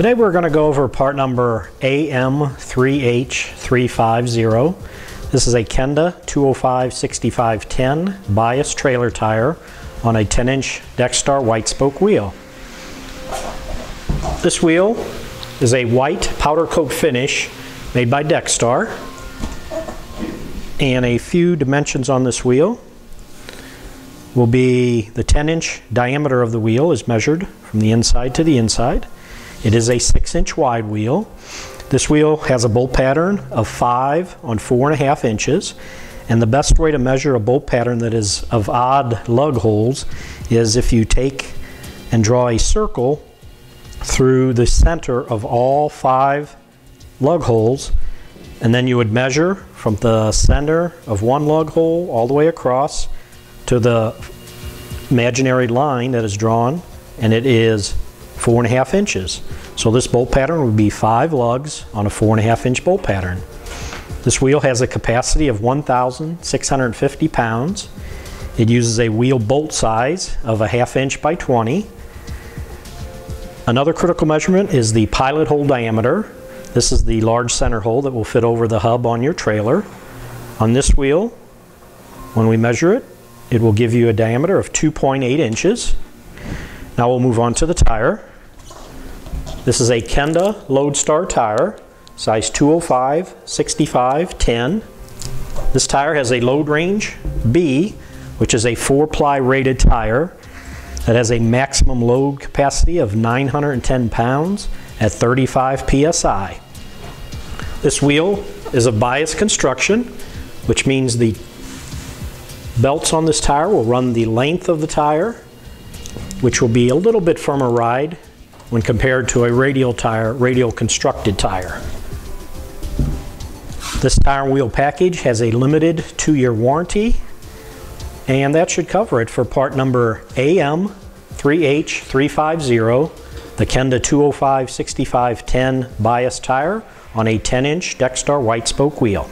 Today we're going to go over part number AM3H350. This is a Kenda 205-6510 bias trailer tire on a 10-inch Dexstar white spoke wheel. This wheel is a white powder coat finish made by Dexstar. And a few dimensions on this wheel will be the 10-inch diameter of the wheel is measured from the inside to the inside. It is a 6-inch wide wheel. This wheel has a bolt pattern of 5 on 4.5 inches, and the best way to measure a bolt pattern that is of odd lug holes is if you take and draw a circle through the center of all 5 lug holes, and then you would measure from the center of one lug hole all the way across to the imaginary line that is drawn, and it is 4.5 inches. So this bolt pattern would be 5 lugs on a 4.5 inch bolt pattern. This wheel has a capacity of 1,650 pounds. It uses a wheel bolt size of 1/2 inch by 20. Another critical measurement is the pilot hole diameter. This is the large center hole that will fit over the hub on your trailer. On this wheel, when we measure it, it will give you a diameter of 2.8 inches. Now we'll move on to the tire. This is a Kenda Loadstar tire, size 205-6510. This tire has a load range B, which is a 4-ply rated tire that has a maximum load capacity of 910 pounds at 35 psi. This wheel is a bias construction, which means the belts on this tire will run the length of the tire, which will be a little bit firmer ride when compared to a radial constructed tire. This tire and wheel package has a limited 2-year warranty, and that should cover it for part number AM3H350, the Kenda 205-6510 bias tire on a 10-inch Dexstar white spoke wheel.